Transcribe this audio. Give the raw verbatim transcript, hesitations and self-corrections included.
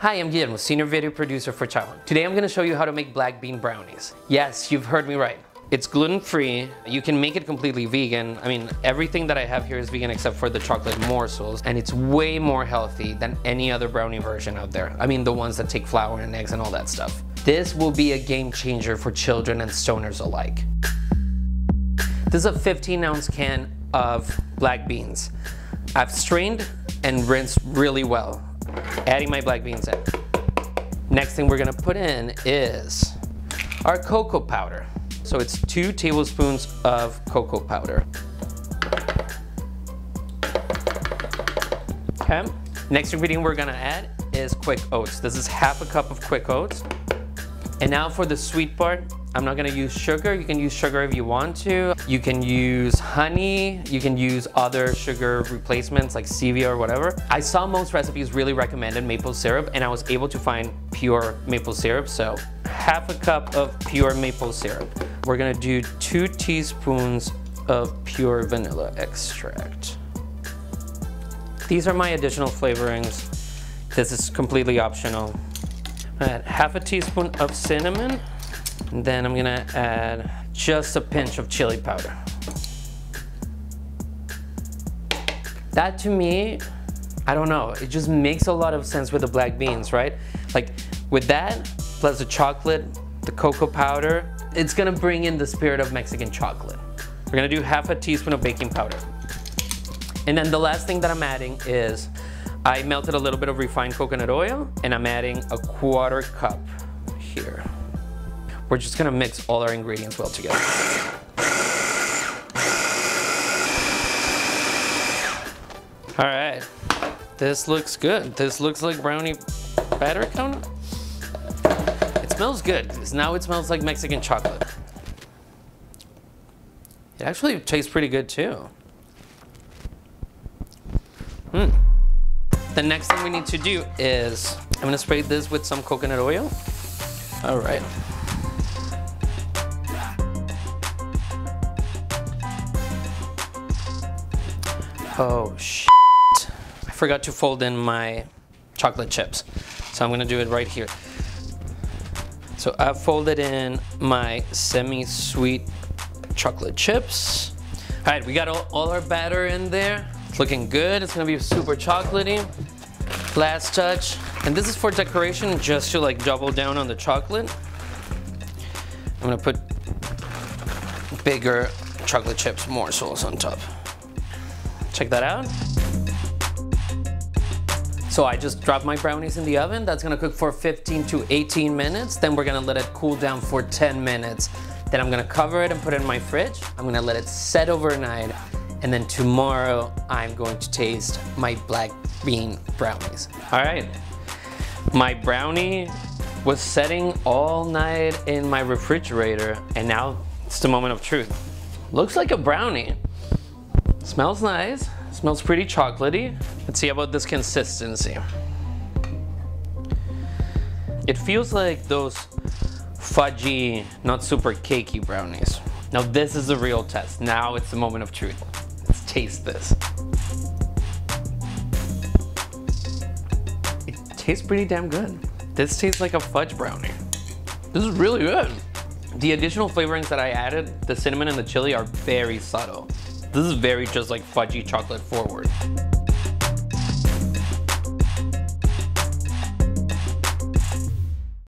Hi, I'm Guillermo, Senior Video Producer for Chowhound. Today I'm gonna show you how to make black bean brownies. Yes, you've heard me right. It's gluten-free, you can make it completely vegan. I mean, everything that I have here is vegan except for the chocolate morsels, and it's way more healthy than any other brownie version out there. I mean, the ones that take flour and eggs and all that stuff. This will be a game changer for children and stoners alike. This is a fifteen ounce can of black beans. I've strained and rinsed really well, adding my black beans in. Next thing we're gonna put in is our cocoa powder. So it's two tablespoons of cocoa powder. Okay. Next ingredient we're gonna add is quick oats. This is half a cup of quick oats. And now for the sweet part, I'm not gonna use sugar. You can use sugar if you want to. You can use honey. You can use other sugar replacements like stevia or whatever. I saw most recipes really recommended maple syrup, and I was able to find pure maple syrup. So half a cup of pure maple syrup. We're gonna do two teaspoons of pure vanilla extract. These are my additional flavorings. This is completely optional. Add half a teaspoon of cinnamon, and then I'm gonna add just a pinch of chili powder. That to me, I don't know, it just makes a lot of sense with the black beans, right? Like with that, plus the chocolate, the cocoa powder, it's gonna bring in the spirit of Mexican chocolate. We're gonna do half a teaspoon of baking powder. And then the last thing that I'm adding is, I melted a little bit of refined coconut oil, and I'm adding a quarter cup here. We're just gonna mix all our ingredients well together. All right, this looks good. This looks like brownie batter cone. Smells good, because now it smells like Mexican chocolate. It actually tastes pretty good too. Mm. The next thing we need to do is, I'm gonna spray this with some coconut oil. All right. Oh shit. I forgot to fold in my chocolate chips. So I'm gonna do it right here. So I've folded in my semi-sweet chocolate chips. All right, we got all, all our batter in there. It's looking good. It's gonna be super chocolatey. Last touch. And this is for decoration, just to like double down on the chocolate. I'm gonna put bigger chocolate chips morsels on top. Check that out. So I just dropped my brownies in the oven. That's gonna cook for fifteen to eighteen minutes. Then we're gonna let it cool down for ten minutes. Then I'm gonna cover it and put it in my fridge. I'm gonna let it set overnight. And then tomorrow, I'm going to taste my black bean brownies. All right, my brownie was setting all night in my refrigerator, and now it's the moment of truth. Looks like a brownie. Smells nice. Smells pretty chocolatey. Let's see about this consistency. It feels like those fudgy, not super cakey brownies. Now this is the real test. Now it's the moment of truth. Let's taste this. It tastes pretty damn good. This tastes like a fudge brownie. This is really good. The additional flavorings that I added, the cinnamon and the chili, are very subtle. This is very just like fudgy chocolate forward.